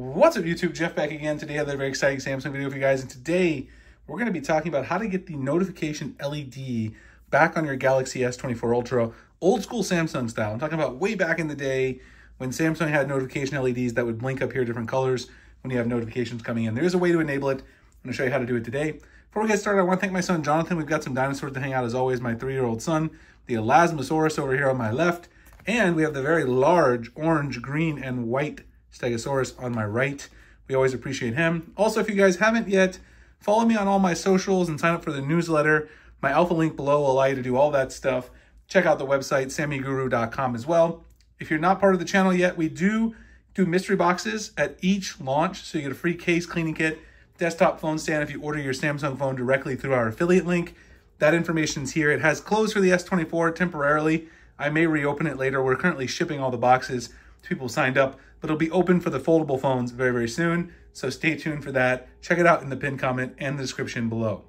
What's up, YouTube? Jeff back again. Today I have a very exciting Samsung video for you guys, and today we're going to be talking about how to get the notification LED back on your Galaxy S24 Ultra, old school Samsung style. I'm talking about way back in the day when Samsung had notification LEDs that would blink up here different colors when you have notifications coming in. There is a way to enable it. I'm going to show you how to do it today. Before we get started, I want to thank my son Jonathan. We've got some dinosaurs to hang out as always, my three-year-old son, the Elasmosaurus over here on my left, and we have the very large orange, green, and white Stegosaurus on my right. We always appreciate him. Also, if you guys haven't yet, follow me on all my socials and sign up for the newsletter. My alpha link below will allow you to do all that stuff. Check out the website, sammyguru.com as well. If you're not part of the channel yet, we do mystery boxes at each launch. So you get a free case cleaning kit, desktop phone stand if you order your Samsung phone directly through our affiliate link. That information's here. It has closed for the S24 temporarily. I may reopen it later. We're currently shipping all the boxes to people signed up, but it'll be open for the foldable phones very, very soon. So stay tuned for that. Check it out in the pinned comment and the description below.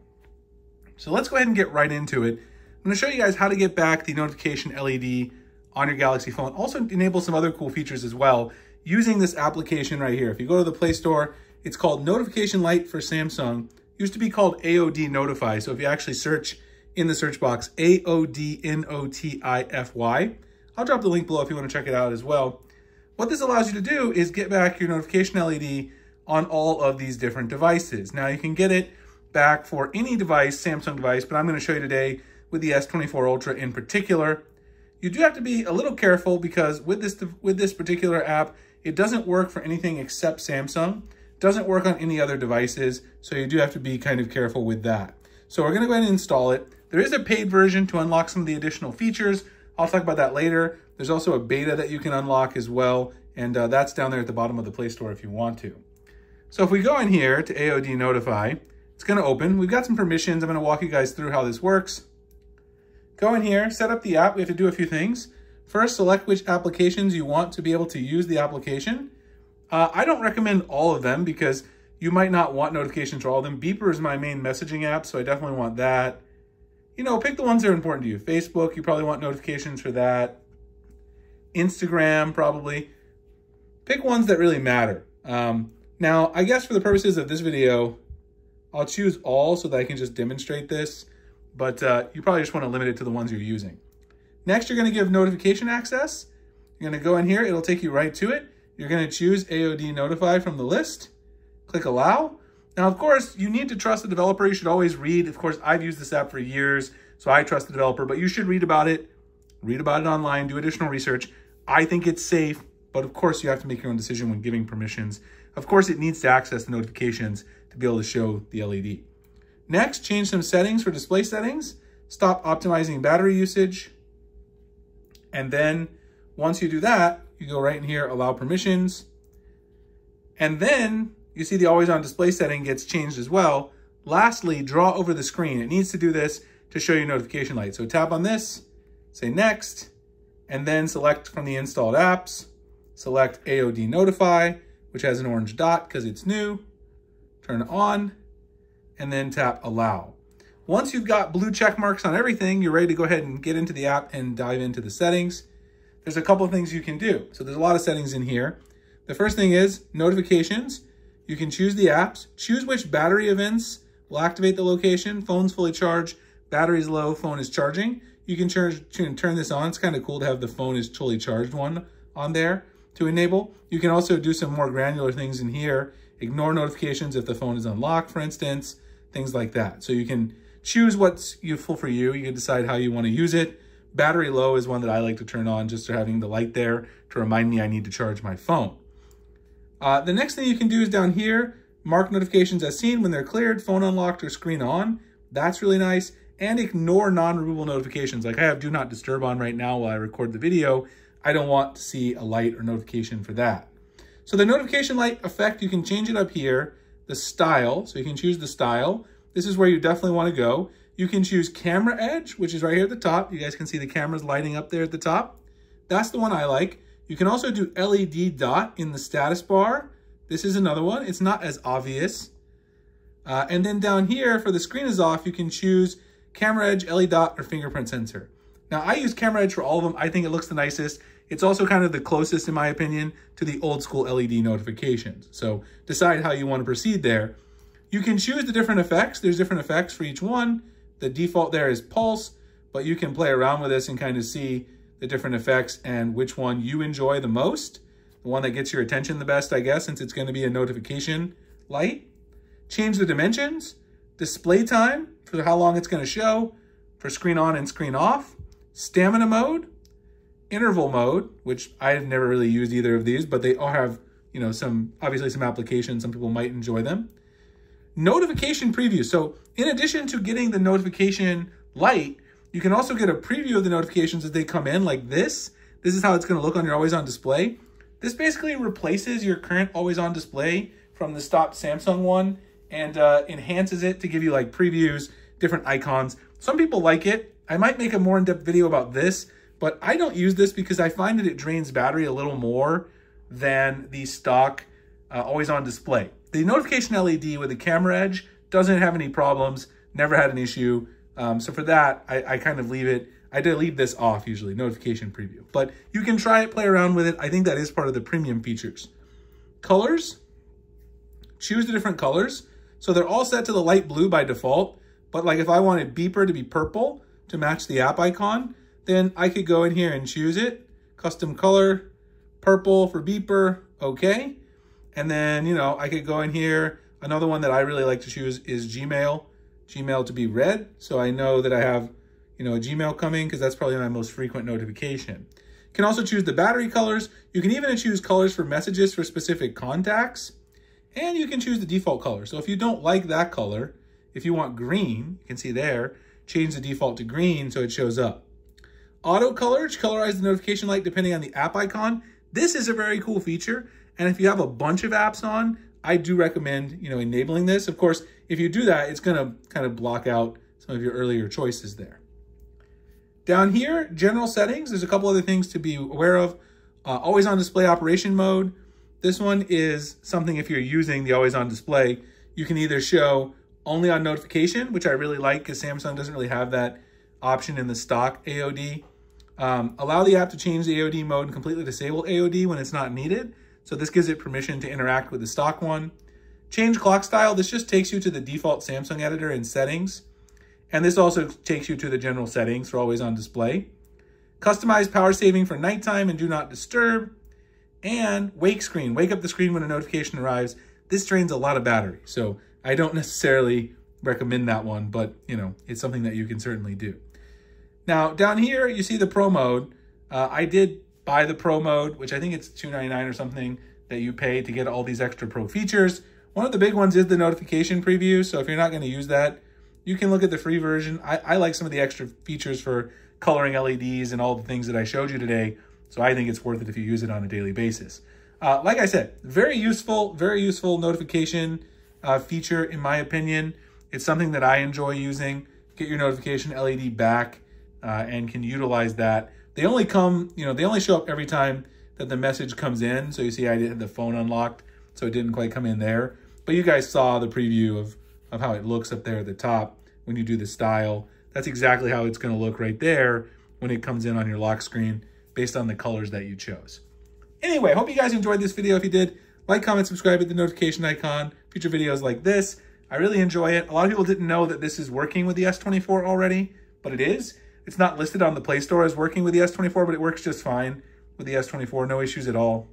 So let's go ahead and get right into it. I'm going to show you guys how to get back the notification LED on your Galaxy phone. Also enable some other cool features as well using this application right here. If you go to the Play Store, it's called Notification Lite for Samsung. It used to be called AOD Notify. So if you actually search in the search box, AODNOTIFY, I'll drop the link below if you want to check it out as well. What this allows you to do is get back your notification LED on all of these different devices. Now you can get it back for any device, Samsung device, but I'm going to show you today with the S24 Ultra in particular. You do have to be a little careful because with this particular app, it doesn't work for anything except Samsung. It doesn't work on any other devices, so you do have to be kind of careful with that. So we're going to go ahead and install it. There is a paid version to unlock some of the additional features. I'll talk about that later. There's also a beta that you can unlock as well, and that's down there at the bottom of the Play Store if you want to. So if we go in here to AOD Notify, it's going to open. We've got some permissions. I'm going to walk you guys through how this works. Go in here, set up the app. We have to do a few things. First, select which applications you want to be able to use the application. I don't recommend all of them because you might not want notifications for all of them. Beeper is my main messaging app, so I definitely want that. You know, pick the ones that are important to you. Facebook, you probably want notifications for that. Instagram, probably. Pick ones that really matter. Now, I guess for the purposes of this video, I'll choose all so that I can just demonstrate this, but you probably just want to limit it to the ones you're using. Next, you're going to give notification access. You're going to go in here. It'll take you right to it. You're going to choose AOD Notify from the list. Click Allow. Now, of course, you need to trust the developer. You should always read. Of course, I've used this app for years, so I trust the developer, but you should read about it. Read about it online. Do additional research. I think it's safe, but of course, you have to make your own decision when giving permissions. Of course, it needs to access the notifications to be able to show the LED. Next, change some settings for display settings. Stop optimizing battery usage. And then once you do that, you go right in here, allow permissions. And then you see the always on display setting gets changed as well. Lastly, draw over the screen. It needs to do this to show you notification light. So tap on this, say next, and then select from the installed apps, select AOD Notify, which has an orange dot because it's new, turn it on, and then tap allow. Once you've got blue check marks on everything, you're ready to go ahead and get into the app and dive into the settings. There's a couple of things you can do. So there's a lot of settings in here. The first thing is notifications. You can choose the apps, choose which battery events will activate the location, phone's fully charged, battery's low, phone is charging. You can turn this on. It's kind of cool to have the phone is fully charged one on there. To enable, you can also do some more granular things in here. Ignore notifications if the phone is unlocked, for instance, things like that. So you can choose what's useful for you. You can decide how you want to use it. Battery low is one that I like to turn on just for having the light there to remind me I need to charge my phone. The next thing you can do is down here, mark notifications as seen when they're cleared, phone unlocked or screen on. That's really nice. And ignore non-removable notifications. Like I have do not disturb on right now while I record the video. I don't want to see a light or notification for that. So the notification light effect, you can change it up here. The style, so you can choose the style. This is where you definitely want to go. You can choose camera edge, which is right here at the top. You guys can see the cameras lighting up there at the top. That's the one I like. You can also do LED dot in the status bar. This is another one. It's not as obvious. And then down here for the screen is off, you can choose camera edge, LED dot, or fingerprint sensor. Now I use camera edge for all of them. I think it looks the nicest. It's also kind of the closest, in my opinion, to the old school LED notifications. So decide how you want to proceed there. You can choose the different effects. There's different effects for each one. The default there is pulse, but you can play around with this and kind of see the different effects and which one you enjoy the most. The one that gets your attention the best, I guess, since it's going to be a notification light. Change the dimensions, display time for how long it's going to show, for screen on and screen off, stamina mode, interval mode, which I've never really used either of these, but they all have, you know, some, obviously some applications. Some people might enjoy them. Notification preview. So in addition to getting the notification light, you can also get a preview of the notifications as they come in, like this. This is how it's going to look on your always on display. This basically replaces your current always on display from the stopped Samsung one and enhances it to give you like previews, different icons. Some people like it. I might make a more in-depth video about this, but I don't use this because I find that it drains battery a little more than the stock always on display. The notification LED with the camera edge doesn't have any problems, never had an issue. So for that, I kind of leave it. I leave this off usually, notification preview. But you can try it, play around with it. I think that is part of the premium features. Colors, choose the different colors. So they're all set to the light blue by default. But like if I wanted Beeper to be purple to match the app icon, then I could go in here and choose it. Custom color, purple for Beeper, okay. And then, you know, I could go in here. Another one that I really like to choose is Gmail. Gmail to be red, so I know that I have, you know, a Gmail coming because that's probably my most frequent notification. You can also choose the battery colors. You can even choose colors for messages for specific contacts. And you can choose the default color. So if you don't like that color, if you want green, you can see there, change the default to green so it shows up. Auto color, colorize the notification light depending on the app icon. This is a very cool feature. And if you have a bunch of apps on, I do recommend, you know, enabling this. Of course, if you do that, it's going to kind of block out some of your earlier choices there. Down here, general settings. There's a couple other things to be aware of. Always on display operation mode. This one is something if you're using the always on display, you can either show only on notification, which I really like because Samsung doesn't really have that option in the stock AOD. Allow the app to change the AOD mode and completely disable AOD when it's not needed. So this gives it permission to interact with the stock one. Change clock style. This just takes you to the default Samsung editor and settings. And this also takes you to the general settings for always on display. Customize power saving for nighttime and do not disturb. And wake screen. Wake up the screen when a notification arrives. This drains a lot of battery. So I don't necessarily recommend that one, but you know, it's something that you can certainly do. Now down here, you see the pro mode. I did buy the pro mode, which I think it's $2.99 or something that you pay to get all these extra pro features. One of the big ones is the notification preview. So if you're not going to use that, you can look at the free version. I like some of the extra features for coloring LEDs and all the things that I showed you today. So I think it's worth it if you use it on a daily basis. Like I said, very useful notification feature in my opinion. It's something that I enjoy using. Get your notification LED back and can utilize that. They only come, you know, they only show up every time that the message comes in. So you see I did have the phone unlocked, so it didn't quite come in there. But you guys saw the preview of how it looks up there at the top when you do the style. That's exactly how it's going to look right there when it comes in on your lock screen based on the colors that you chose. Anyway, I hope you guys enjoyed this video. If you did, like, comment, subscribe, hit the notification icon. Future videos like this. I really enjoy it. A lot of people didn't know that this is working with the S24 already, but it is. It's not listed on the Play Store as working with the S24, but it works just fine with the S24. No issues at all.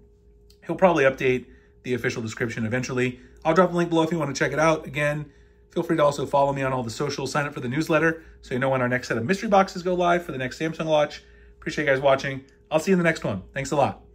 He'll probably update the official description eventually. I'll drop the link below if you want to check it out. Again, feel free to also follow me on all the socials. Sign up for the newsletter so you know when our next set of mystery boxes go live for the next Samsung launch. Appreciate you guys watching. I'll see you in the next one. Thanks a lot.